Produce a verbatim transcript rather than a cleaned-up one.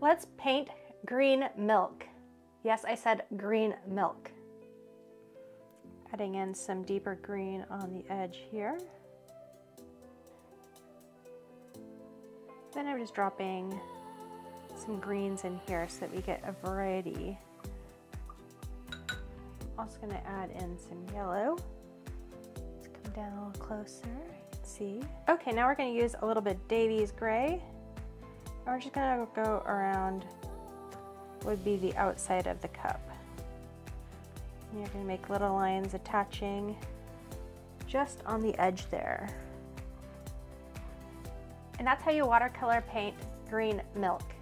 Let's paint green milk. Yes, I said green milk. Adding in some deeper green on the edge here. Then I'm just dropping some greens in here so that we get a variety. Also gonna add in some yellow. Let's come down a little closer, you can see. Okay, now we're gonna use a little bit Davies gray. And we're just gonna go around what would be the outside of the cup. And you're gonna make little lines attaching just on the edge there. And that's how you watercolor paint green milk.